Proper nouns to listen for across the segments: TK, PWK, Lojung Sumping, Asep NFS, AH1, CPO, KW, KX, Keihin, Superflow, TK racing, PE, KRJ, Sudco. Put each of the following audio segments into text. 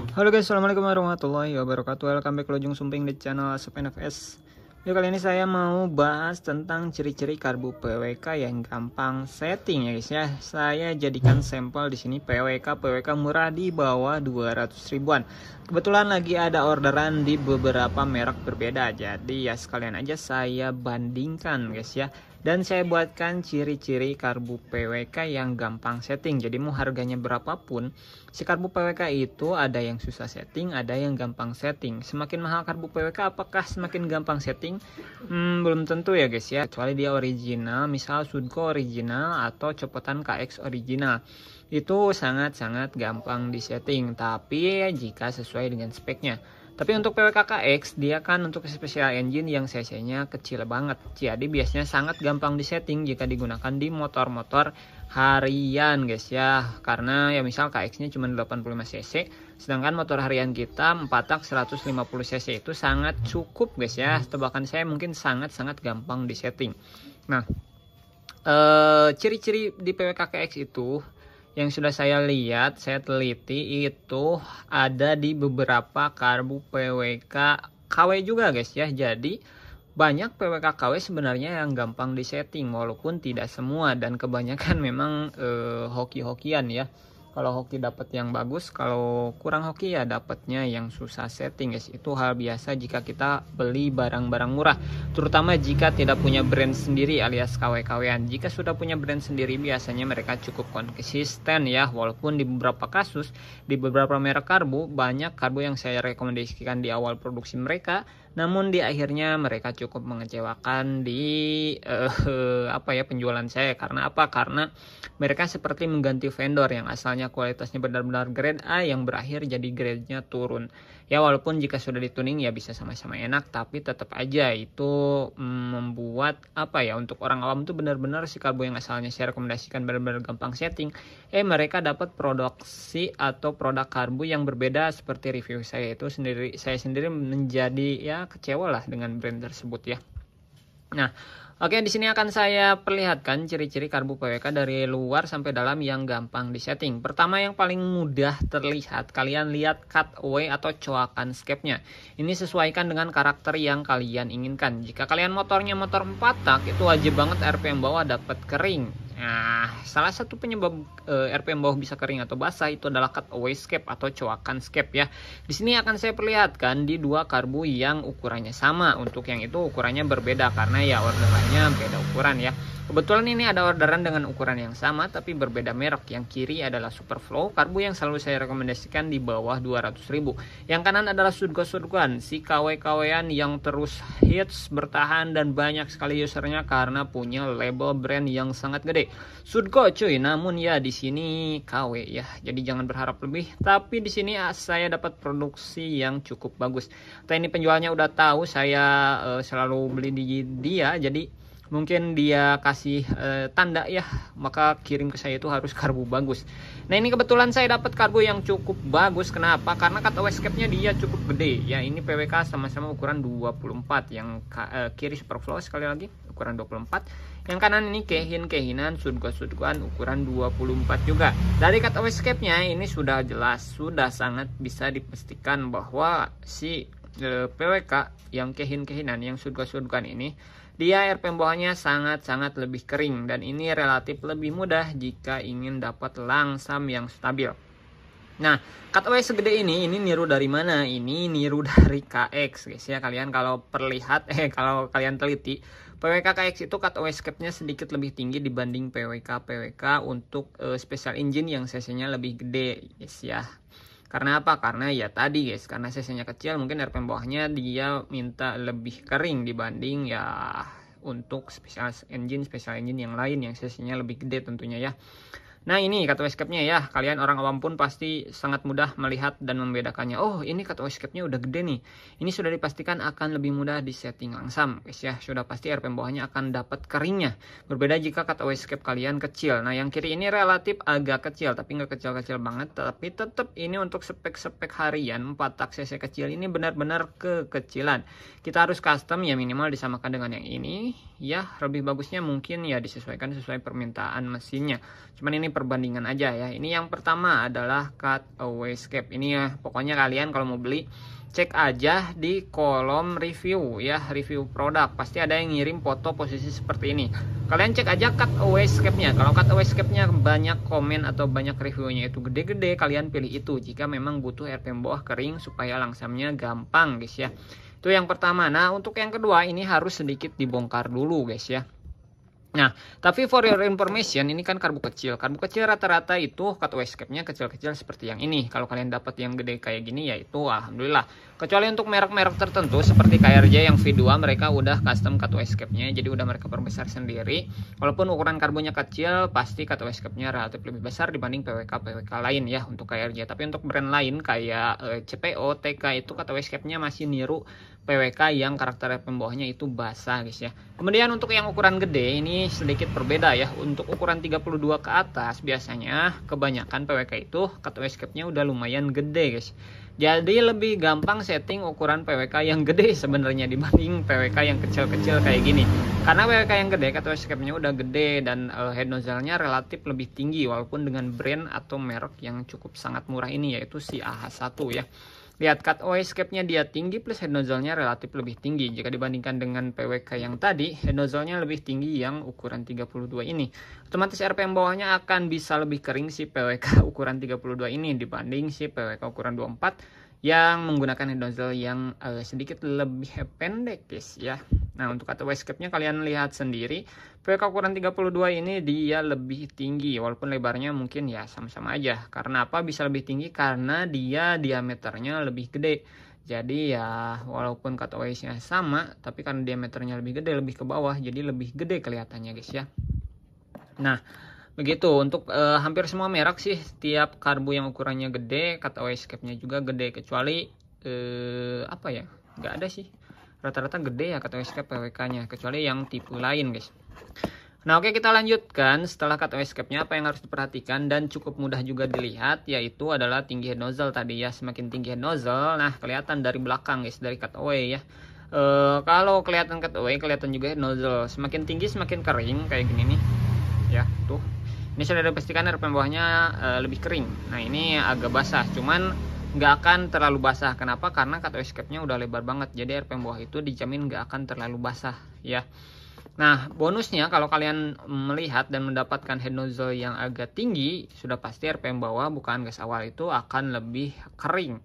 Halo guys, assalamualaikum warahmatullahi wabarakatuh. Welcome back Lojung Sumping di channel Asep NFS. Yuk, kali ini saya mau bahas tentang ciri-ciri karbu PWK yang gampang setting ya guys ya. Saya jadikan sampel di sini PWK murah di bawah 200 ribuan. Kebetulan lagi ada orderan di beberapa merek berbeda, jadi ya sekalian aja saya bandingkan guys ya. Dan saya buatkan ciri-ciri karbu PWK yang gampang setting. Jadi mau harganya berapapun, si karbu PWK itu ada yang susah setting, ada yang gampang setting. Semakin mahal karbu PWK, apakah semakin gampang setting? Belum tentu ya guys ya. Kecuali dia original, misal Sudco original atau copotan KX original, itu sangat-sangat gampang disetting. Tapi jika sesuai dengan speknya. Tapi untuk PWK KX, dia kan untuk special engine yang cc-nya kecil banget. Jadi biasanya sangat gampang disetting jika digunakan di motor-motor harian guys ya. Karena ya misal KX-nya cuma 85 cc, sedangkan motor harian kita 4 tak 150 cc itu sangat cukup guys ya. Tebakan saya mungkin sangat-sangat gampang disetting. Nah, ciri-ciri di PWK KX itu yang sudah saya lihat, saya teliti, itu ada di beberapa karbu PWK KW juga guys ya. Jadi banyak PWK KW sebenarnya yang gampang disetting, walaupun tidak semua, dan kebanyakan memang hoki-hokian ya. Kalau hoki dapat yang bagus, kalau kurang hoki ya dapatnya yang susah setting guys. Itu hal biasa jika kita beli barang-barang murah, terutama jika tidak punya brand sendiri alias KW-KWan. Jika sudah punya brand sendiri, biasanya mereka cukup konsisten ya. Walaupun di beberapa kasus, di beberapa merek karbu, banyak karbu yang saya rekomendasikan di awal produksi mereka, namun di akhirnya mereka cukup mengecewakan di penjualan saya. Karena apa? Karena mereka seperti mengganti vendor yang asalnya kualitasnya benar-benar grade A yang berakhir jadi grade-nya turun ya. Walaupun jika sudah dituning ya bisa sama-sama enak, tapi tetap aja itu membuat untuk orang awam tuh benar-benar si karbu yang asalnya saya rekomendasikan benar-benar gampang setting, mereka dapat produksi atau produk karbu yang berbeda. Seperti review saya itu sendiri, saya sendiri menjadi ya kecewa lah dengan brand tersebut ya. Nah, oke, di sini akan saya perlihatkan ciri-ciri karbu PWK dari luar sampai dalam yang gampang disetting. Pertama yang paling mudah terlihat, kalian lihat cutaway atau coakan scape-nya. Ini sesuaikan dengan karakter yang kalian inginkan. Jika kalian motornya motor 4 tak, itu wajib banget RPM bawah dapat kering. Nah, salah satu penyebab RPM bawah bisa kering atau basah itu adalah cutaway scape atau coakan scape ya. Di sini akan saya perlihatkan di dua karbu yang ukurannya sama. Untuk yang itu ukurannya berbeda karena ya orderannya beda ukuran ya. Kebetulan ini ada orderan dengan ukuran yang sama tapi berbeda merek. Yang kiri adalah Superflow, karbu yang selalu saya rekomendasikan di bawah 200 ribu. Yang kanan adalah Sudco-Sudcoan, si KW-KWan yang terus hits, bertahan, dan banyak sekali usernya karena punya label brand yang sangat gede. Sudco cuy, namun ya di sini KW ya. Jadi jangan berharap lebih, tapi di sini saya dapat produksi yang cukup bagus. Entah ini penjualnya udah tahu saya selalu beli di dia, jadi mungkin dia kasih tanda ya, maka kirim ke saya itu harus karbu bagus. Nah, ini kebetulan saya dapat karbu yang cukup bagus. Kenapa? Karena cutaway scape-nya dia cukup gede ya. Ini PWK sama-sama ukuran 24. Yang kiri Superflow sekali lagi ukuran 24. Yang kanan ini Keihinan, Sudco-Sudcoan ukuran 24 juga. Dari cutaway scape-nya ini sudah jelas, sudah sangat bisa dipastikan bahwa si PWK yang Keihinan, yang Sudco-Sudcoan ini dia RPM bawahnya sangat-sangat lebih kering, dan ini relatif lebih mudah jika ingin dapat langsam yang stabil. Nah, cutaway segede ini niru dari mana? Ini niru dari KX guys ya. Kalian kalau kalian teliti, PWK KX itu cutaway scape-nya sedikit lebih tinggi dibanding PWK untuk special engine yang cc-nya lebih gede guys ya. Karena apa? Karena ya tadi guys, karena cc-nya kecil mungkin RPM bawahnya dia minta lebih kering dibanding ya untuk special engine yang lain yang cc-nya lebih gede tentunya ya. Nah, ini cutaway scape-nya ya. Kalian orang awam pun pasti sangat mudah melihat dan membedakannya. Oh, ini cutaway scape-nya udah gede nih. Ini sudah dipastikan akan lebih mudah disetting langsam guys ya. Sudah pasti RPM bawahnya akan dapat keringnya. Berbeda jika cutaway scape kalian kecil. Nah, yang kiri ini relatif agak kecil, tapi nggak kecil-kecil banget. Tapi tetap ini untuk spek-spek harian 4 tak cc kecil ini benar-benar kekecilan. Kita harus custom ya, minimal disamakan dengan yang ini. Ya, lebih bagusnya mungkin ya disesuaikan sesuai permintaan mesinnya. Cuman ini ini perbandingan aja ya. Ini yang pertama adalah cutaway scape. Ini ya, pokoknya kalian kalau mau beli cek aja di kolom review ya, review produk. Pasti ada yang ngirim foto posisi seperti ini. Kalian cek aja cutaway scape-nya. Kalau cutaway scape-nya banyak komen atau banyak reviewnya itu gede-gede, kalian pilih itu jika memang butuh RPM bawah kering supaya langsamnya gampang guys ya. Itu yang pertama. Nah, untuk yang kedua ini harus sedikit dibongkar dulu guys ya. Nah, tapi for your information, ini kan karbu kecil. Karbu kecil rata-rata itu cutaway scape-nya kecil-kecil seperti yang ini. Kalau kalian dapat yang gede kayak gini, ya itu alhamdulillah. Kecuali untuk merek-merek tertentu seperti KRJ yang V2, mereka udah custom cutaway scape-nya, jadi udah mereka perbesar sendiri. Walaupun ukuran karbunya kecil, pasti cutaway scape-nya relatif lebih besar dibanding PWK-PWK lain ya untuk KRJ. Tapi untuk brand lain kayak CPO, TK itu cutaway scape-nya masih niru PWK yang karakter RPM bawahnya itu basah guys ya. Kemudian untuk yang ukuran gede ini sedikit berbeda ya. Untuk ukuran 32 ke atas biasanya kebanyakan PWK itu cutaway scape-nya udah lumayan gede guys. Jadi lebih gampang setting ukuran PWK yang gede sebenarnya dibanding PWK yang kecil-kecil kayak gini. Karena PWK yang gede cutaway scape-nya udah gede dan head nozzle-nya relatif lebih tinggi walaupun dengan brand atau merek yang cukup sangat murah ini yaitu si AH1 ya. Lihat cutaway scape-nya dia tinggi plus head nozzle-nya relatif lebih tinggi. Jika dibandingkan dengan PWK yang tadi, head nozzle-nya lebih tinggi yang ukuran 32 ini. Otomatis RPM bawahnya akan bisa lebih kering si PWK ukuran 32 ini dibanding si PWK ukuran 24 yang menggunakan head nozzle yang sedikit lebih pendek guys ya. Nah, untuk cutaway scape-nya kalian lihat sendiri. PWK ukuran 32 ini dia lebih tinggi walaupun lebarnya mungkin ya sama-sama aja. Karena apa bisa lebih tinggi? Karena dia diameternya lebih gede. Jadi ya walaupun cutaway-nya sama tapi karena diameternya lebih gede, lebih ke bawah, jadi lebih gede kelihatannya guys ya. Nah, begitu untuk hampir semua merek sih tiap karbu yang ukurannya gede, cutaway scape-nya juga gede kecuali apa ya? Nggak ada sih. Rata-rata gede ya cutaway scape PWK-nya kecuali yang tipe lain guys. Nah oke, kita lanjutkan. Setelah cutaway scape-nya apa yang harus diperhatikan dan cukup mudah juga dilihat yaitu adalah tinggi head nozzle tadi ya. Semakin tinggi head nozzle, nah kelihatan dari belakang guys, dari cutaway ya. Kalau kelihatan cutaway, kelihatan juga head nozzle. Semakin tinggi semakin kering kayak gini nih ya, tuh. Ini sudah dipastikan RPM bawahnya lebih kering. Nah ini agak basah cuman nggak akan terlalu basah. Kenapa? Karena cutaway scape-nya udah lebar banget, jadi RPM bawah itu dijamin nggak akan terlalu basah ya. Nah bonusnya kalau kalian melihat dan mendapatkan head nozzle yang agak tinggi, sudah pasti RPM bawah bukaan gas awal itu akan lebih kering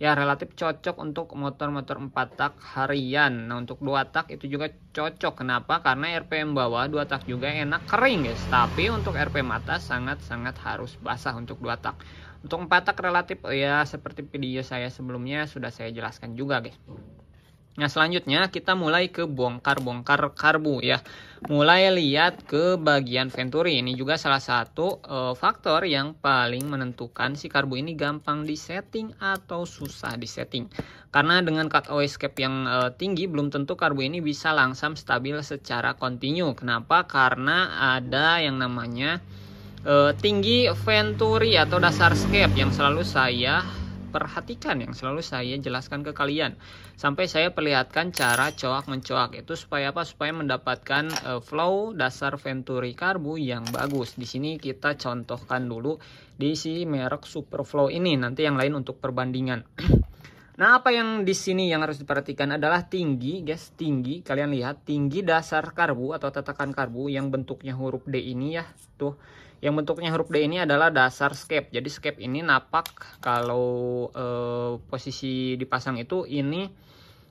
ya. Relatif cocok untuk motor-motor 4 tak harian. Nah untuk 2 tak itu juga cocok. Kenapa? Karena RPM bawah 2 tak juga enak kering guys, tapi untuk RPM atas sangat-sangat harus basah untuk 2 tak. Untuk 4 tak relatif ya seperti video saya sebelumnya sudah saya jelaskan juga guys. Nah selanjutnya kita mulai ke bongkar-bongkar karbu ya. Mulai lihat ke bagian venturi. Ini juga salah satu faktor yang paling menentukan si karbu ini gampang disetting atau susah disetting. Karena dengan cutaway scape yang tinggi belum tentu karbu ini bisa langsam stabil secara kontinu. Kenapa? Karena ada yang namanya tinggi venturi atau dasar scape yang selalu saya perhatikan, yang selalu saya jelaskan ke kalian sampai saya perlihatkan cara coak mencoak itu supaya apa? Supaya mendapatkan flow dasar venturi karbu yang bagus. Di sini kita contohkan dulu di si merek Superflow ini, nanti yang lain untuk perbandingan. Nah, apa yang di sini yang harus diperhatikan adalah tinggi, guys, tinggi. Kalian lihat tinggi dasar karbu atau tatakan karbu yang bentuknya huruf D ini ya, tuh. Yang bentuknya huruf D ini adalah dasar scape. Jadi scape ini napak kalau posisi dipasang itu ini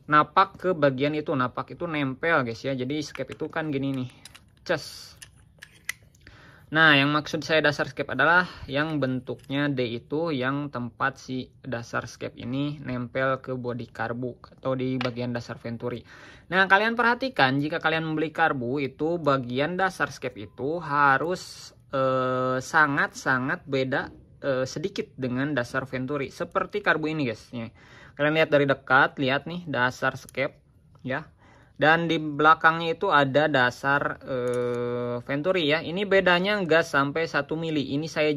napak ke bagian itu. Napak itu nempel, guys ya. Jadi scape itu kan gini nih. Ces. Nah, yang maksud saya dasar scape adalah yang bentuknya D itu yang tempat si dasar scape ini nempel ke bodi karbu atau di bagian dasar venturi. Nah, kalian perhatikan jika kalian membeli karbu itu bagian dasar scape itu harus sangat-sangat beda sedikit dengan dasar venturi. Seperti karbu ini, guys. Nih. Kalian lihat dari dekat, lihat nih dasar scape ya. Dan di belakangnya itu ada dasar venturi ya. Ini bedanya nggak sampai 1 mili. Ini saya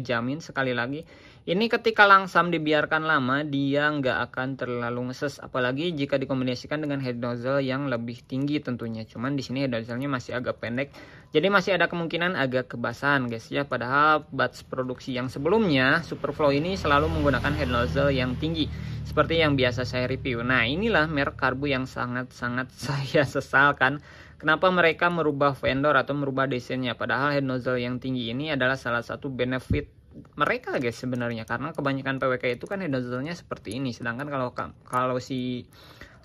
jamin sekali lagi. Ini ketika langsam dibiarkan lama, dia nggak akan terlalu ngeses, apalagi jika dikombinasikan dengan head nozzle yang lebih tinggi tentunya. Cuman di sini head nozzle-nya masih agak pendek, jadi masih ada kemungkinan agak kebasan guys ya. Padahal batch produksi yang sebelumnya, Superflow ini selalu menggunakan head nozzle yang tinggi, seperti yang biasa saya review. Nah, inilah merek karbu yang sangat-sangat saya sesalkan. Kenapa mereka merubah vendor atau merubah desainnya? Padahal head nozzle yang tinggi ini adalah salah satu benefit mereka guys sebenarnya, karena kebanyakan PWK itu kan head nozzle-nya seperti ini, sedangkan kalau si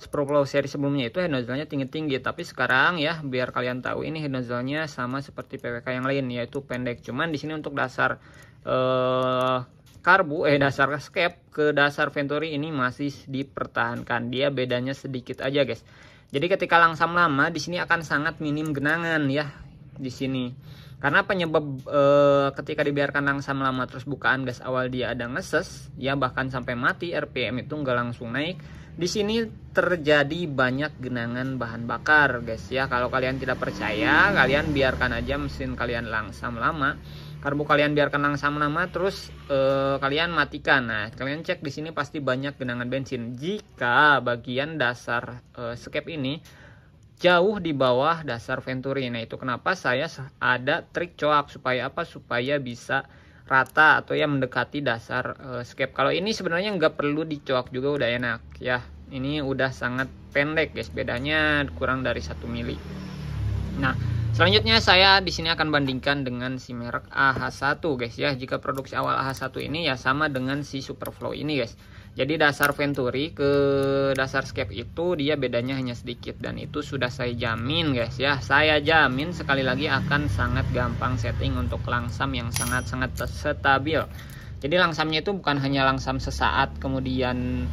Superflow seri sebelumnya itu head nozzle-nya tinggi-tinggi. Tapi sekarang ya, biar kalian tahu, ini head nozzle-nya sama seperti PWK yang lain, yaitu pendek. Cuman di sini untuk dasar dasar scape ke dasar venturi ini masih dipertahankan. Dia bedanya sedikit aja guys. Jadi ketika langsam lama di sini akan sangat minim genangan ya di sini. Karena penyebab ketika dibiarkan langsam lama terus bukaan gas awal dia ada ngeses ya, bahkan sampai mati RPM itu nggak langsung naik. Di sini terjadi banyak genangan bahan bakar guys ya. Kalau kalian tidak percaya, kalian biarkan aja mesin kalian langsam lama, karbu kalian biarkan langsam lama terus kalian matikan. Nah, kalian cek di sini pasti banyak genangan bensin jika bagian dasar skep ini jauh di bawah dasar venturi. Nah, itu kenapa saya ada trik coak, supaya apa? Supaya bisa rata atau ya mendekati dasar skep. Kalau ini sebenarnya nggak perlu dicoak juga, udah enak ya. Ini udah sangat pendek guys, bedanya kurang dari 1 mili. Nah, selanjutnya saya di sini akan bandingkan dengan si merek AH1 guys ya. Jika produksi awal AH1 ini ya sama dengan si Superflow ini guys. Jadi dasar venturi ke dasar scape itu dia bedanya hanya sedikit, dan itu sudah saya jamin guys ya. Saya jamin sekali lagi akan sangat gampang setting untuk langsam yang sangat-sangat stabil. Jadi langsamnya itu bukan hanya langsam sesaat kemudian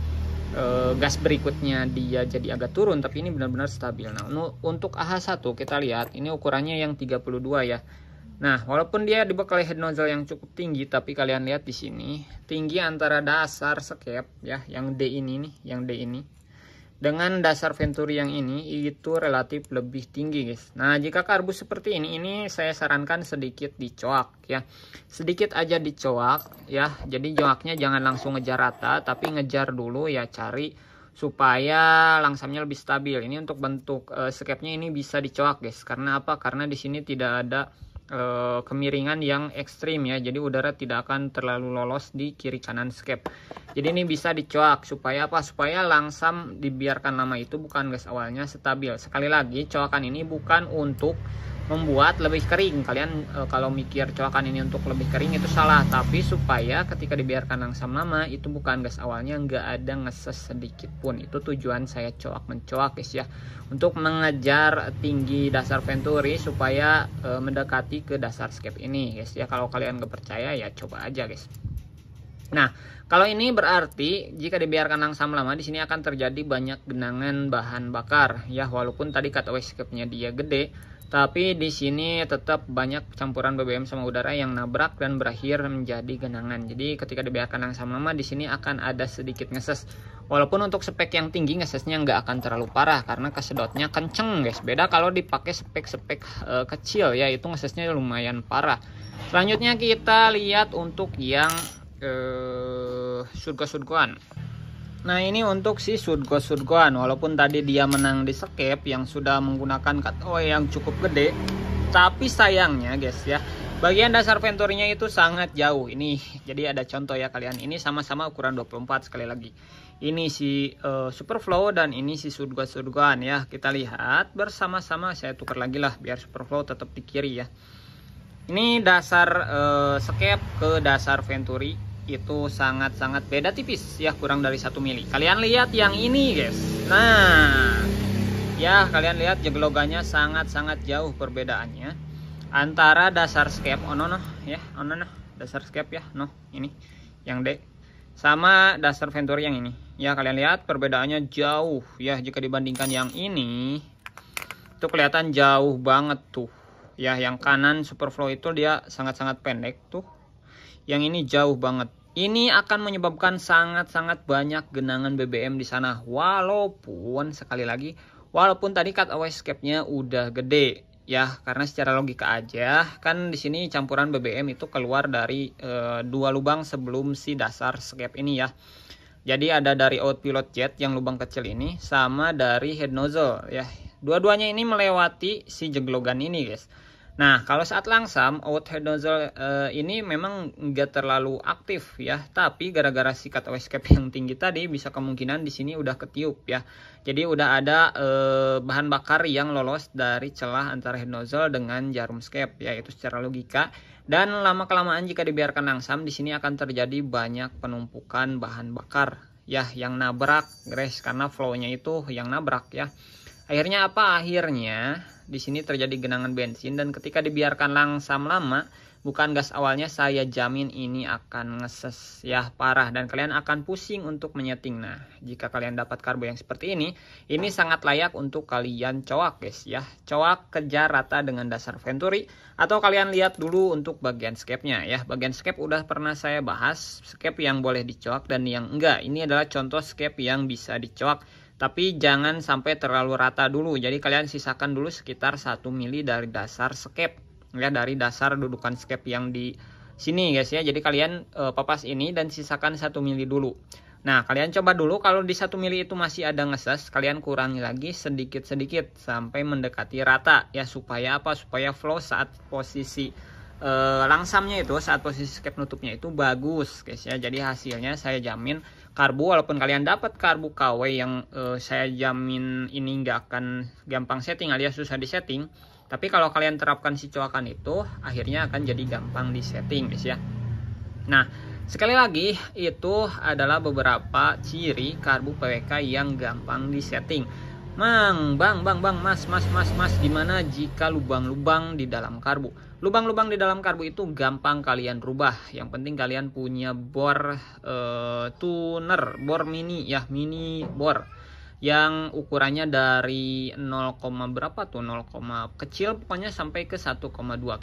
gas berikutnya dia jadi agak turun, tapi ini benar-benar stabil. Nah, untuk AH1 kita lihat ini ukurannya yang 32 ya. Nah, walaupun dia dibekali head nozzle yang cukup tinggi, tapi kalian lihat di sini tinggi antara dasar skep ya, yang D ini nih, yang D ini dengan dasar venturi yang ini itu relatif lebih tinggi guys. Nah, jika karbu seperti ini saya sarankan sedikit dicoak ya. Sedikit aja dicoak ya. Jadi coaknya jangan langsung ngejar rata, tapi ngejar dulu ya, cari supaya langsamnya lebih stabil. Ini untuk bentuk skepnya ini bisa dicoak guys. Karena apa? Karena di sini tidak ada kemiringan yang ekstrim ya, jadi udara tidak akan terlalu lolos di kiri kanan skep. Jadi ini bisa dicoak supaya apa? Supaya langsam dibiarkan lama itu bukan gas awalnya stabil. Sekali lagi, coakan ini bukan untuk membuat lebih kering. Kalian kalau mikir coakan ini untuk lebih kering itu salah, tapi supaya ketika dibiarkan langsam lama itu bukan gas awalnya nggak ada ngeses sedikit pun. Itu tujuan saya mencoak guys ya, untuk mengejar tinggi dasar venturi supaya mendekati ke dasar scape ini guys ya. Kalau kalian nggak percaya ya coba aja guys. Nah, kalau ini berarti jika dibiarkan langsam lama di sini akan terjadi banyak genangan bahan bakar ya. Walaupun tadi cutaway scape-nya dia gede, tapi di sini tetap banyak campuran BBM sama udara yang nabrak dan berakhir menjadi genangan. Jadi ketika dibiarkan langsam lama di sini akan ada sedikit ngeses. Walaupun untuk spek yang tinggi ngesesnya nggak akan terlalu parah karena kesedotnya kenceng guys. Beda kalau dipakai spek-spek kecil ya, itu ngesesnya lumayan parah. Selanjutnya kita lihat untuk yang Sudco-Sudcoan. Nah, ini untuk si Sudco-Sudcoan. Walaupun tadi dia menang di skep yang sudah menggunakan cutaway yang cukup gede, tapi sayangnya guys ya, bagian dasar venturinya itu sangat jauh. Ini jadi ada contoh ya kalian. Ini sama-sama ukuran 24 sekali lagi. Ini si Superflow dan ini si Sudco-Sudcoan ya. Kita lihat bersama-sama. Saya tukar lagi lah biar Superflow tetap di kiri ya. Ini dasar skep ke dasar venturi itu sangat-sangat beda tipis ya, kurang dari 1 mili. Kalian lihat yang ini guys. Nah ya, kalian lihat jeglogannya sangat-sangat jauh perbedaannya antara dasar scape dasar scape ya ini yang D sama dasar venturi yang ini ya. Kalian lihat perbedaannya jauh ya, jika dibandingkan yang ini itu kelihatan jauh banget tuh ya. Yang kanan Superflow itu dia sangat-sangat pendek tuh, yang ini jauh banget. Ini akan menyebabkan sangat-sangat banyak genangan BBM di sana. Walaupun sekali lagi, walaupun tadi cutaway scape-nya udah gede ya, karena secara logika aja kan di sini campuran BBM itu keluar dari dua lubang sebelum si dasar skep ini ya. Jadi ada dari outpilot jet yang lubang kecil ini sama dari head nozzle ya. Dua-duanya ini melewati si jeglogan ini guys. Nah kalau saat langsam out head nozzle ini memang nggak terlalu aktif ya. Tapi gara-gara sikat escape yang tinggi tadi bisa kemungkinan di sini udah ketiup ya. Jadi udah ada bahan bakar yang lolos dari celah antara head nozzle dengan jarum escape ya, itu secara logika. Dan lama-kelamaan jika dibiarkan langsam di sini akan terjadi banyak penumpukan bahan bakar ya yang nabrak guys, karena flow-nya itu yang nabrak ya. Akhirnya apa? Akhirnya di sini terjadi genangan bensin, dan ketika dibiarkan langsam lama, bukan gas awalnya, saya jamin ini akan ngeses ya parah, dan kalian akan pusing untuk menyeting. Nah, jika kalian dapat karbo yang seperti ini sangat layak untuk kalian coak guys ya. Coak kejar rata dengan dasar venturi, atau kalian lihat dulu untuk bagian scape-nya ya. Bagian scape udah pernah saya bahas, scape yang boleh dicoak dan yang enggak. Ini adalah contoh scape yang bisa dicoak. Tapi jangan sampai terlalu rata dulu. Jadi kalian sisakan dulu sekitar 1 mili dari dasar skep. Ya, dari dasar dudukan skep yang di sini guys ya. Jadi kalian papas ini dan sisakan 1 mili dulu. Nah kalian coba dulu. Kalau di 1 mili itu masih ada ngeses, kalian kurangi lagi sedikit-sedikit sampai mendekati rata. Ya supaya apa? Supaya flow saat posisi langsamnya itu, saat posisi skep nutupnya itu bagus guys ya. Jadi hasilnya saya jamin karbu, walaupun kalian dapat karbu KW yang saya jamin ini nggak akan gampang setting alias susah disetting. Tapi kalau kalian terapkan si coakan itu, akhirnya akan jadi gampang disetting guys ya. Nah sekali lagi itu adalah beberapa ciri karbu PWK yang gampang disetting. Mang, mas, gimana jika lubang-lubang di dalam karbu? Lubang-lubang di dalam karbu itu gampang kalian rubah. Yang penting kalian punya bor tuner, bor mini ya, mini bor yang ukurannya dari 0, berapa tuh? 0, kecil pokoknya sampai ke 1,2.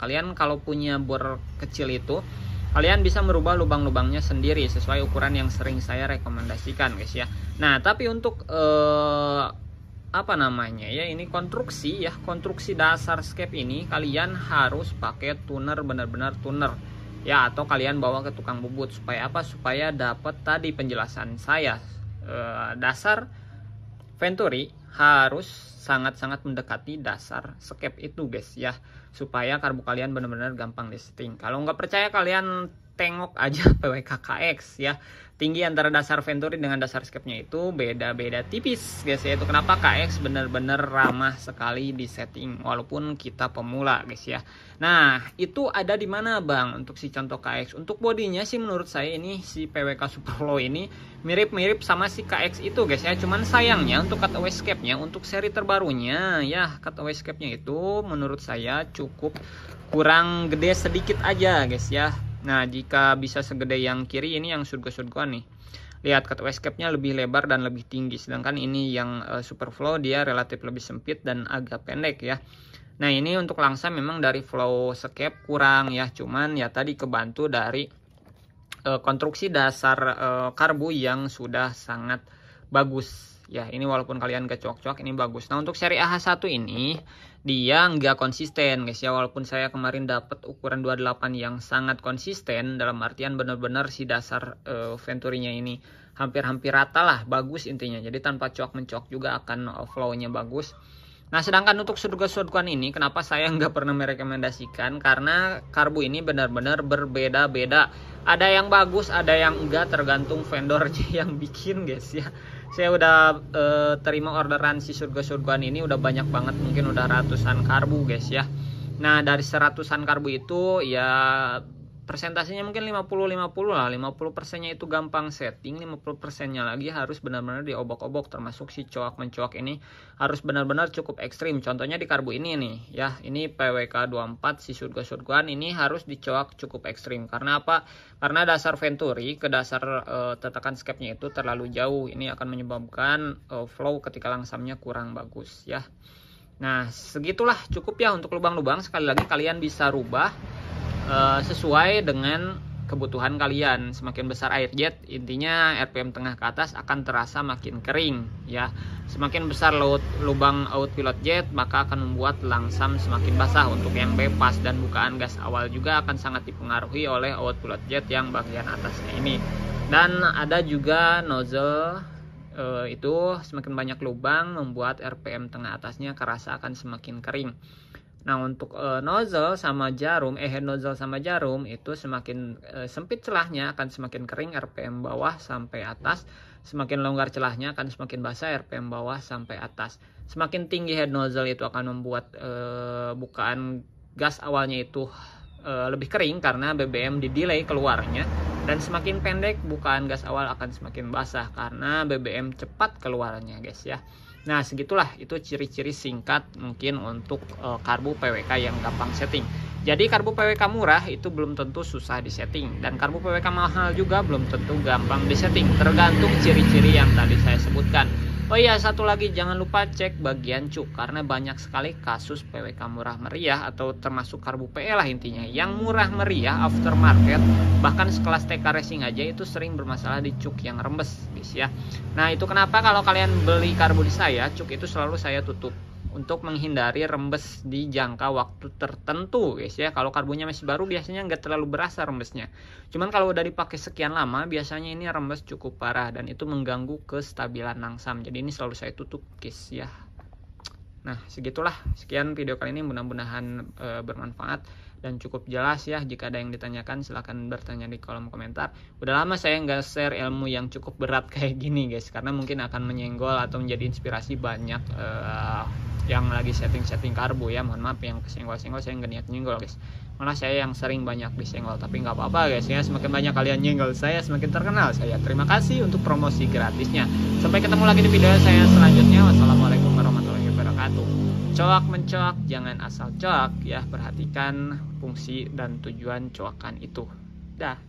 Kalian kalau punya bor kecil itu, kalian bisa merubah lubang-lubangnya sendiri sesuai ukuran yang sering saya rekomendasikan guys ya. Nah, tapi untuk apa namanya ya, ini konstruksi ya, konstruksi dasar skep ini kalian harus pakai tuner, benar-benar tuner ya, atau kalian bawa ke tukang bubut. Supaya apa? Supaya dapat tadi penjelasan saya, dasar venturi harus sangat-sangat mendekati dasar skep itu guys ya, supaya karbu kalian benar-benar gampang disetting. Kalau nggak percaya kalian tengok aja PWK KX ya. Tinggi antara dasar venturi dengan dasar skepnya itu beda-beda tipis guys ya. Itu kenapa KX bener-bener ramah sekali di setting walaupun kita pemula guys ya. Nah itu ada di mana bang untuk si contoh KX? Untuk bodinya sih menurut saya ini si PWK Superflow ini mirip-mirip sama si KX itu guys ya. Cuman sayangnya untuk cutaway skepnya, untuk seri terbarunya ya, cutaway skepnya itu menurut saya cukup kurang gede sedikit aja guys ya. Nah jika bisa segede yang kiri ini, yang Sudco-Sudcoan nih, lihat cut escape-nya lebih lebar dan lebih tinggi, sedangkan ini yang Superflow dia relatif lebih sempit dan agak pendek ya. Nah ini untuk langsam memang dari flow escape kurang ya, cuman ya tadi kebantu dari konstruksi dasar karbu yang sudah sangat bagus ya. Ini walaupun kalian gak cuak-cuak ini bagus. Nah untuk seri AH1 ini dia nggak konsisten guys ya. Walaupun saya kemarin dapat ukuran 28 yang sangat konsisten, dalam artian benar-benar si dasar venturinya ini hampir-hampir rata lah, bagus intinya. Jadi tanpa cuak-mencuak juga akan flow-nya bagus. Nah sedangkan untuk Sudco-Sudcoan ini kenapa saya nggak pernah merekomendasikan, karena karbu ini benar-benar berbeda-beda. Ada yang bagus, ada yang enggak, tergantung vendornya yang bikin guys ya. Saya udah terima orderan si Sudco-Sudcoan ini udah banyak banget, mungkin udah ratusan karbu guys ya. Nah dari seratusan karbu itu ya persentasenya mungkin 50-50 lah. 50%-nya itu gampang setting, 50%-nya lagi harus benar-benar diobok-obok, termasuk si coak-mencoak ini harus benar-benar cukup ekstrim. Contohnya di karbu ini nih ya, ini PWK 24 si Sudco-Sudcoan ini harus dicoak cukup ekstrim. Karena apa? Karena dasar venturi ke dasar tatakan skepnya itu terlalu jauh. Ini akan menyebabkan flow ketika langsamnya kurang bagus ya. Nah segitulah cukup ya untuk lubang-lubang. Sekali lagi kalian bisa rubah sesuai dengan kebutuhan kalian. Semakin besar airjet, intinya RPM tengah ke atas akan terasa makin kering ya. Semakin besar lubang outpilot jet, maka akan membuat langsam semakin basah untuk yang bebas, dan bukaan gas awal juga akan sangat dipengaruhi oleh outpilot jet yang bagian atasnya ini. Dan ada juga nozzle itu semakin banyak lubang membuat RPM tengah atasnya kerasa akan semakin kering. Nah, untuk head nozzle sama jarum itu semakin sempit celahnya akan semakin kering RPM bawah sampai atas, semakin longgar celahnya akan semakin basah RPM bawah sampai atas. Semakin tinggi head nozzle itu akan membuat bukaan gas awalnya itu lebih kering karena BBM di delay keluarnya, dan semakin pendek bukaan gas awal akan semakin basah karena BBM cepat keluarnya, guys ya. Nah, segitulah itu ciri-ciri singkat mungkin untuk karbu PWK yang gampang setting. Jadi karbu PWK murah itu belum tentu susah disetting, dan karbu PWK mahal juga belum tentu gampang disetting, tergantung ciri-ciri yang tadi saya sebutkan. Oh iya, satu lagi, jangan lupa cek bagian cuk, karena banyak sekali kasus PWK murah meriah atau termasuk karbu PE lah intinya, yang murah meriah aftermarket, bahkan sekelas TK racing aja itu sering bermasalah di cuk yang rembes, guys ya. Nah, itu kenapa kalau kalian beli karbu di saya, cuk itu selalu saya tutup untuk menghindari rembes di jangka waktu tertentu, guys ya. Kalau karbunya masih baru biasanya nggak terlalu berasa rembesnya, cuman kalau udah dipakai sekian lama biasanya ini rembes cukup parah dan itu mengganggu kestabilan langsam. Jadi ini selalu saya tutup, guys ya. Nah, segitulah, sekian video kali ini, mudah-mudahan bermanfaat dan cukup jelas ya. Jika ada yang ditanyakan silahkan bertanya di kolom komentar. Udah lama saya nggak share ilmu yang cukup berat kayak gini, guys, karena mungkin akan menyenggol atau menjadi inspirasi banyak yang lagi setting-setting karbu ya. Mohon maaf yang kesenggol-senggol, saya nggak niat nyenggol, guys, malah saya yang sering banyak disenggol. Tapi nggak apa-apa, guys ya, semakin banyak kalian nyenggol saya semakin terkenal saya. Terima kasih untuk promosi gratisnya. Sampai ketemu lagi di video saya selanjutnya. Wassalamualaikum warahmatullahi wabarakatuh. Coak mencoak jangan asal coak ya, perhatikan fungsi dan tujuan coakan itu. Dah.